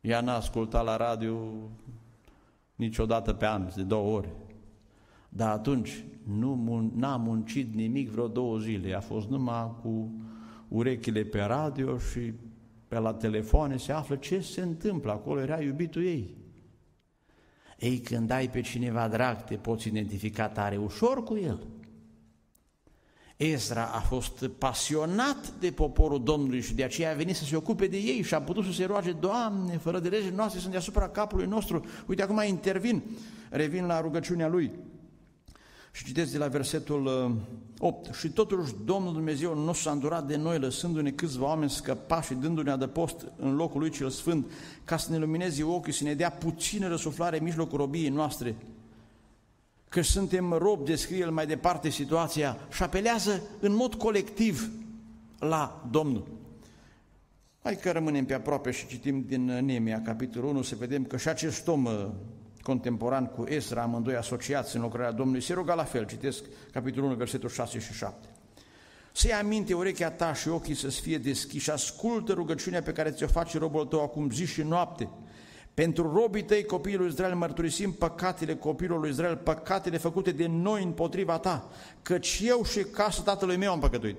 Ea n-a ascultat la radio niciodată pe an, de două ori. Dar atunci nu n-a muncit nimic vreo două zile, a fost numai cu urechile pe radio și pe la telefoane, se află ce se întâmplă, acolo era iubitul ei. Ei, când ai pe cineva drag, te poți identifica tare ușor cu el. Ezra a fost pasionat de poporul Domnului și de aceea a venit să se ocupe de ei și a putut să se roage: Doamne, fără de legile noastre sunt deasupra capului nostru. Uite, acum intervin, revin la rugăciunea lui. Și citeți de la versetul opt. Și totuși Domnul Dumnezeu nu s-a îndurat de noi, lăsându-ne câțiva oameni scăpați și dându-ne adăpost în locul lui cel sfânt, ca să ne lumineze ochii, să ne dea puțină răsuflare în mijlocul robiei noastre. Că suntem robi, descrie el mai departe situația, și apelează în mod colectiv la Domnul. Hai că rămânem pe aproape și citim din Neemia, capitolul unu, să vedem că și acest om contemporan cu Ezra, amândoi asociați în lucrarea Domnului, se ruga la fel. Citesc capitolul unu, versetul șase și șapte. Să-i aminte urechea ta și ochii să-ți fie deschiși, ascultă rugăciunea pe care ți-o face robul tău acum zi și noapte. Pentru robii tăi, copiii lui Israel, mărturisim păcatele copiilor lui Israel, păcatele făcute de noi împotriva ta, căci eu și casa tatălui meu am păcătuit.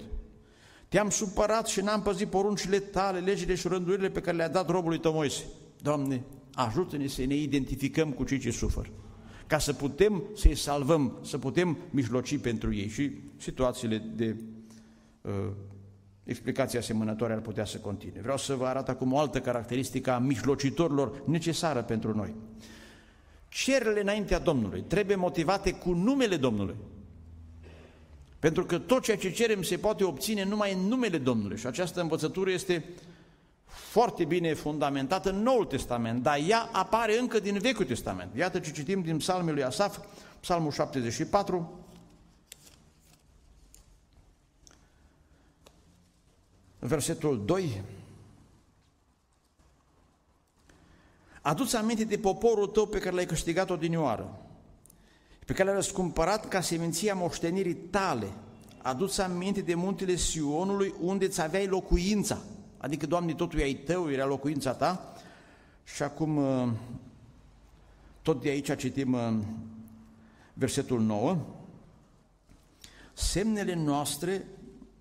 Te-am supărat și n-am păzit poruncile tale, legile și rândurile pe care le-a dat robului tău Moise. Doamne, ajută-ne să ne identificăm cu cei ce sufer, ca să putem să-i salvăm, să putem mijloci pentru ei. Și situațiile de uh, explicație asemănătoare ar putea să continue. Vreau să vă arăt acum o altă caracteristică a mijlocitorilor necesară pentru noi. Cererile înaintea Domnului trebuie motivate cu numele Domnului, pentru că tot ceea ce cerem se poate obține numai în numele Domnului. Și această învățătură este foarte bine fundamentată în Noul Testament, dar ea apare încă din Vechiul Testament. Iată ce citim din Psalmii lui Asaf, Psalmul șaptezeci și patru, versetul doi. Adu-ți aminte de poporul tău pe care l-ai câștigat odinioară, pe care l-ai răscumpărat ca seminția moștenirii tale. Adu-ți aminte de muntele Sionului, unde ți aveai locuința. Adică, Doamne, totul e ai tău, era locuința ta. Și acum, tot de aici citim versetul nouă. Semnele noastre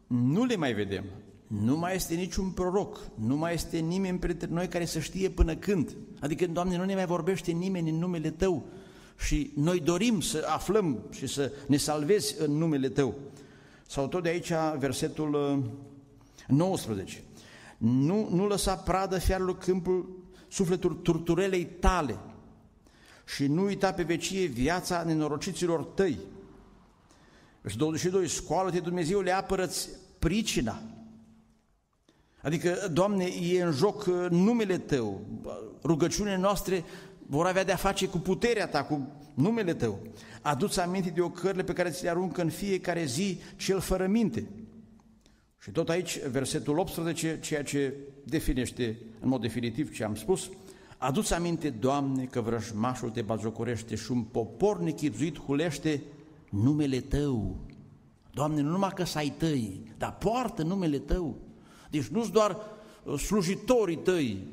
nu le mai vedem. Nu mai este niciun proroc, nu mai este nimeni printre noi care să știe până când. Adică, Doamne, nu ne mai vorbește nimeni în numele Tău și noi dorim să aflăm și să ne salvezi în numele Tău. Sau tot de aici versetul nouăsprezece. Nu, nu lăsa pradă fiarelui câmpul sufletul turturelei tale și nu uita pe vecie viața nenorociților tăi. Și douăzeci și doi. Scoală-te, Dumnezeule, apără-ți pricina. Adică, Doamne, e în joc numele Tău, rugăciunile noastre vor avea de-a face cu puterea Ta, cu numele Tău. Adu-ți aminte de ocările pe care ți le aruncă în fiecare zi cel fără minte. Și tot aici, versetul optsprezece, ceea ce definește în mod definitiv ce am spus, adu-ți aminte, Doamne, că vrăjmașul te batjocorește și un popor nechipzuit hulește numele Tău. Doamne, nu numai că s-ai Tăi, dar poartă numele Tău. Deci nu-ți doar slujitorii tăi,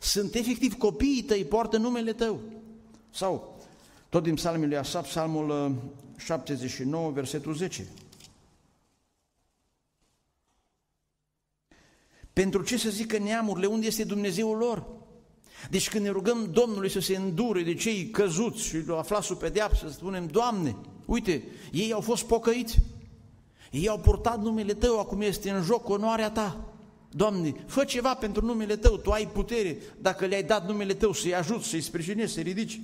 sunt efectiv copiii tăi, poartă numele tău. Sau, tot din Psalmii lui Asaf, Psalmul șaptezeci și nouă, versetul zece. Pentru ce să zică neamurile, unde este Dumnezeul lor? Deci când ne rugăm Domnului să se îndure de cei căzuți și aflați sub pedeapsă, să spunem, Doamne, uite, ei au fost pocăiți. Ei au purtat numele Tău, acum este în joc onoarea Ta. Doamne, fă ceva pentru numele Tău, Tu ai putere, dacă le-ai dat numele Tău, să-i ajuți, să-i sprijinești, să-i ridici.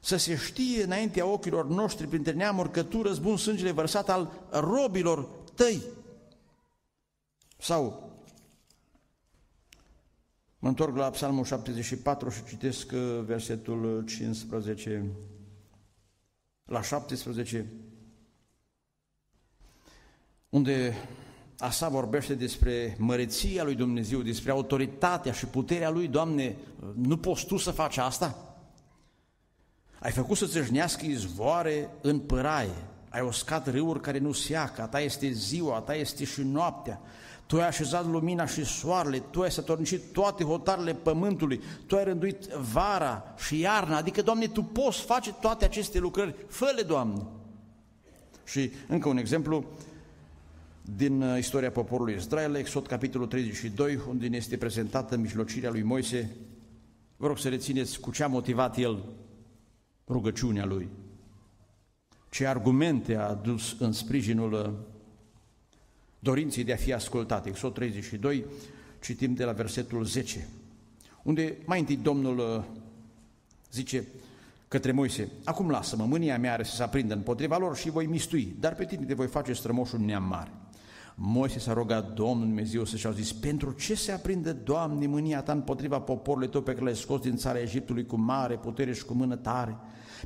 Să se știe înaintea ochilor noștri, printre neamuri, că Tu răzbuni sângele vărsat al robilor Tăi. Sau, mă întorc la Psalmul șaptezeci și patru și citesc versetul cincisprezece la șaptesprezece, unde Asa vorbește despre măreția lui Dumnezeu, despre autoritatea și puterea lui. Doamne, nu poți Tu să faci asta? Ai făcut să țâșnească izvoare în păraie, ai uscat râuri care nu seacă, a Ta este ziua, a Ta este și noaptea, Tu ai așezat lumina și soarele, Tu ai statornicit toate hotarele pământului, Tu ai rânduit vara și iarna. Adică, Doamne, Tu poți face toate aceste lucrări, fă-le, Doamne! Și încă un exemplu, din istoria poporului Israel, Exod, capitolul treizeci și doi, unde ne este prezentată mijlocirea lui Moise. Vă rog să rețineți cu ce a motivat el rugăciunea lui, ce argumente a adus în sprijinul dorinței de a fi ascultat. Exod treizeci și doi, citim de la versetul zece, unde mai întâi Domnul zice către Moise: acum lasă-mă, mânia mea are să se aprindă împotriva lor și voi mistui, dar pe tine te voi face strămoșul neam mare. Moise s-a rugat Domnul Dumnezeu să și-a zis: pentru ce se aprinde, Doamne, mânia ta împotriva poporului tău pe care l-ai scos din țara Egiptului cu mare putere și cu mână tare?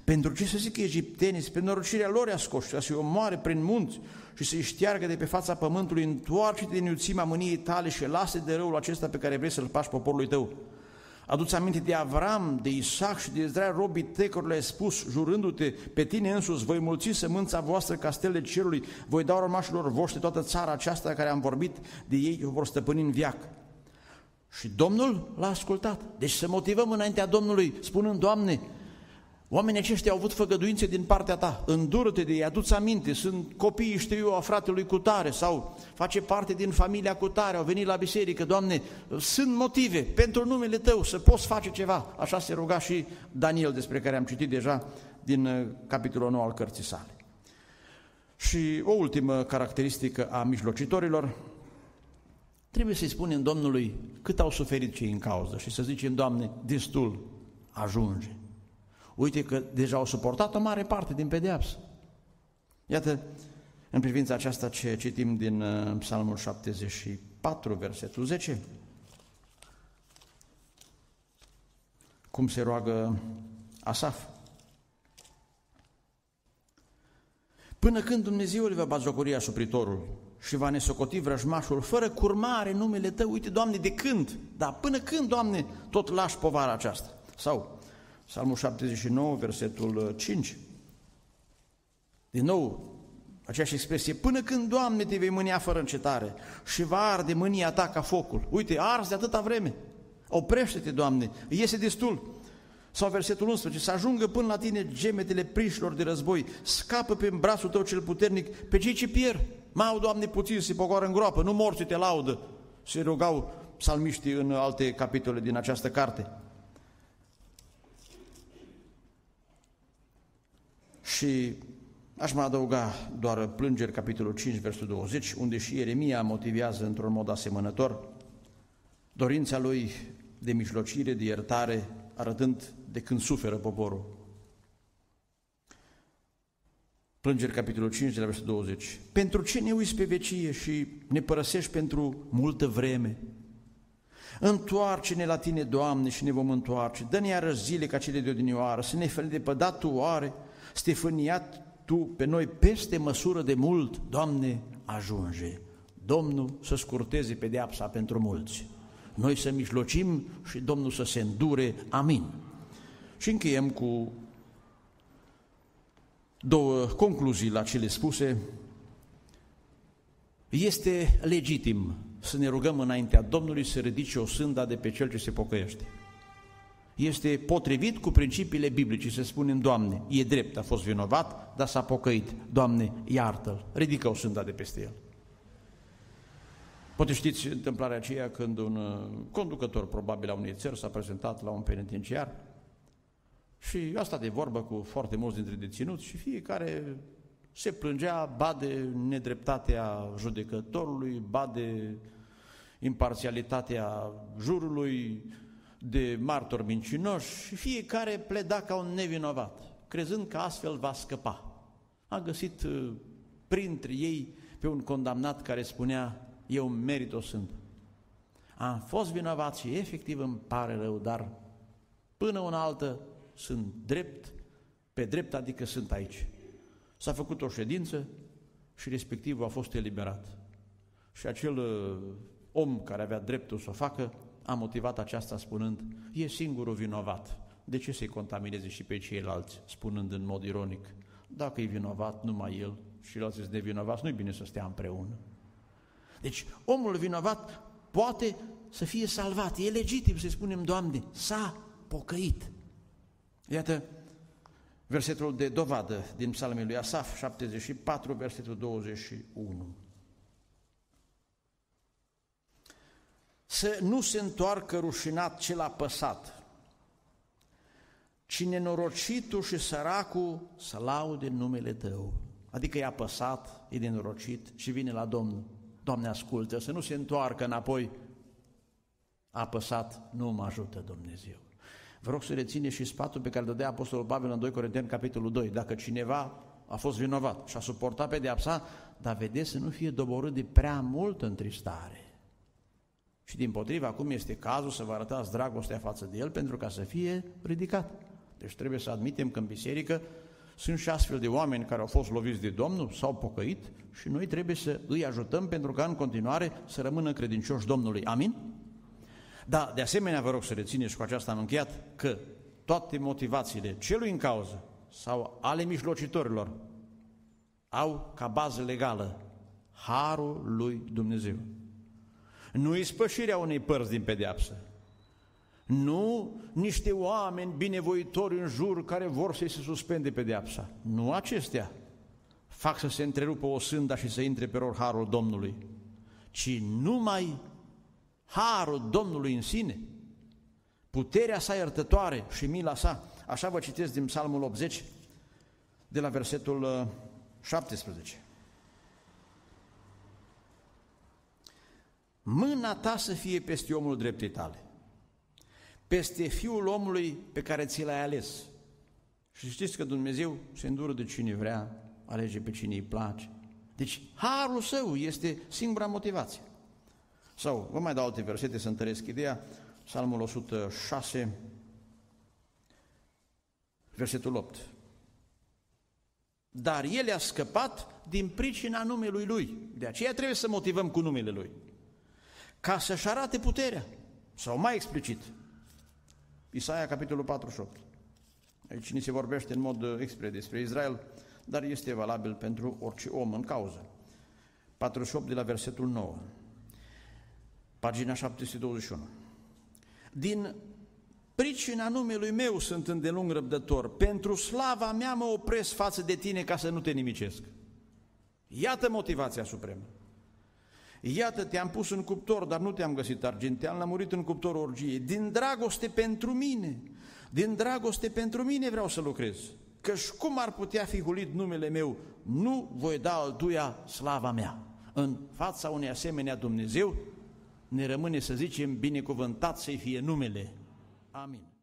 Pentru ce să zic egiptenii, spre norocirea lor i-a scos, să-i omoare prin munți și să-i șteargă de pe fața pământului? Întoarce-te din iuțimea mâniei tale și lasă de răul acesta pe care vrei să-l faci poporului tău. Aduți aminte de Avram, de Isaac și de Ezra, robii tăi, cărora le-ai spus, jurându-te pe tine însuți: voi mulți sămânța voastră ca stelele cerului, voi da urmașilor voștri toată țara aceasta care am vorbit de ei, o vor stăpâni în veac. Și Domnul l-a ascultat. Deci să motivăm înaintea Domnului, spunând: Doamne, oamenii aceștia au avut făgăduințe din partea ta, îndură-te de ei, aduți aminte, sunt copiii, știu eu, a fratelui cutare sau face parte din familia cutare, au venit la biserică, Doamne, sunt motive pentru numele tău să poți face ceva. Așa se ruga și Daniel, despre care am citit deja din capitolul nouă al cărții sale. Și o ultimă caracteristică a mijlocitorilor: trebuie să-i spunem Domnului cât au suferit cei în cauză și să zicem: Doamne, destul, ajunge. Uite că deja au suportat o mare parte din pedeapsă. Iată, în privința aceasta, ce citim din Psalmul șaptezeci și patru, versetul zece, cum se roagă Asaf: până când Dumnezeu le va bazjocori asupritorul și va nesocoti vrăjmașul fără curmare numele tău? Uite, Doamne, de când? Da, până când, Doamne, tot lași povara aceasta? Sau Psalmul șaptezeci și nouă, versetul cinci, din nou aceeași expresie: până când, Doamne, te vei mânia fără încetare și va arde mânia ta ca focul? Uite, arzi de atâta vreme, oprește-te, Doamne, iese destul. Sau versetul unsprezece: să ajungă până la tine gemetele prișilor de război, scapă prin brațul tău cel puternic pe cei ce pierd. Mau, Doamne, puțin se pogoară în groapă, nu morții te laudă, se rugau psalmiștii în alte capitole din această carte. Și aș mai adăuga doar Plângeri, capitolul cinci, versul douăzeci, unde și Ieremia motivează într-un mod asemănător dorința lui de mijlocire, de iertare, arătând de când suferă poporul. Plângeri, capitolul cinci, de la versul douăzeci: pentru ce ne uiți pe vecie și ne părăsești pentru multă vreme? Întoarce-ne la tine, Doamne, și ne vom întoarce. Dă-ne iarăși zile ca cele de odinioară, să ne făli de pădat tu oare, stefâniat tu pe noi peste măsură de mult. Doamne, ajunge. Domnul să scurteze pedeapsa pentru mulți, noi să mijlocim și Domnul să se îndure. Amin. Și încheiem cu două concluzii la cele spuse. Este legitim să ne rugăm înaintea Domnului să ridice o sânda de pe cel ce se pocăiește. Este potrivit cu principiile biblice să spunem: Doamne, e drept, a fost vinovat, dar s-a pocăit, Doamne, iartă-l, ridică o sânda de peste el. Poate știți întâmplarea aceea când un conducător, probabil a unei țări, s-a prezentat la un penitenciar și a stat de vorbă cu foarte mulți dintre deținuți și fiecare se plângea, ba de nedreptatea judecătorului, ba de imparțialitatea jurului, de martori mincinoși, și fiecare pleda ca un nevinovat, crezând că astfel va scăpa. A găsit printre ei pe un condamnat care spunea: eu merit o sândă, am fost vinovat și efectiv îmi pare rău, dar până una altă sunt drept, pe drept, adică sunt aici. S-a făcut o ședință și respectivul a fost eliberat. Și acel om care avea dreptul să o facă a motivat aceasta spunând: e singurul vinovat, de ce să-i contamineze și pe ceilalți, spunând în mod ironic: dacă e vinovat numai el și alții sunt nevinovați, nu-i bine să stea împreună. Deci omul vinovat poate să fie salvat, e legitim să-i spunem: Doamne, s-a pocăit. Iată versetul de dovadă din Psalmii lui Asaf, șaptezeci și patru, versetul douăzeci și unu. să nu se întoarcă rușinat cel apăsat, ci nenorocitul și săracul să laude numele Tău. Adică e apăsat, e nenorocit și vine la Domnul. Doamne, ascultă, să nu se întoarcă înapoi. Apăsat, nu mă ajută Dumnezeu. Vă rog să rețineți și sfatul pe care îl dădea Apostolul Pavel în doi Corinteni, capitolul doi. Dacă cineva a fost vinovat și a suportat pedeapsa, dar vedeți să nu fie doborât de prea multă întristare. Și dimpotrivă, acum este cazul să vă arătați dragostea față de el pentru ca să fie ridicat. Deci trebuie să admitem că în biserică sunt și astfel de oameni care au fost loviți de Domnul, s-au pocăit și noi trebuie să îi ajutăm pentru ca în continuare să rămână credincioși Domnului. Amin? Dar de asemenea vă rog să rețineți, și cu aceasta am încheiat, că toate motivațiile celui în cauză sau ale mijlocitorilor au ca bază legală harul lui Dumnezeu. Nu ispășirea unei părți din pedeapsă, nu niște oameni binevoitori în jur care vor să-i se suspende pedeapsa. Nu acestea fac să se întrerupă osânda și să intre pe rol harul Domnului, ci numai harul Domnului în sine, puterea sa iertătoare și mila sa. Așa vă citesc din Psalmul optzeci, de la versetul șaptesprezece. Mâna ta să fie peste omul dreptei tale, peste fiul omului pe care ți l-ai ales. Și știți că Dumnezeu se îndură de cine vrea, alege pe cine îi place. Deci harul său este singura motivație. Sau vă mai dau alte versete să întăresc ideea. Psalmul o sută șase, versetul opt. Dar el a scăpat din pricina numelui lui. De aceea trebuie să motivăm cu numele lui, ca să-și arate puterea. Sau mai explicit, Isaia, capitolul patruzeci și opt. Aici ni se vorbește în mod expres despre Israel, dar este valabil pentru orice om în cauză. patruzeci și opt de la versetul nouă. Pagina șapte sute douăzeci și unu. Din pricina numelui meu sunt îndelung răbdător, pentru slava mea mă opresc față de tine ca să nu te nimicesc. Iată motivația supremă. Iată, te-am pus în cuptor, dar nu te-am găsit argint, te-am lămurit în cuptorul orgiei. Din dragoste pentru mine, din dragoste pentru mine vreau să lucrez, căci cum ar putea fi hulit numele meu, nu voi da altuia slava mea. În fața unei asemenea Dumnezeu ne rămâne să zicem, binecuvântat să-i fie numele. Amin.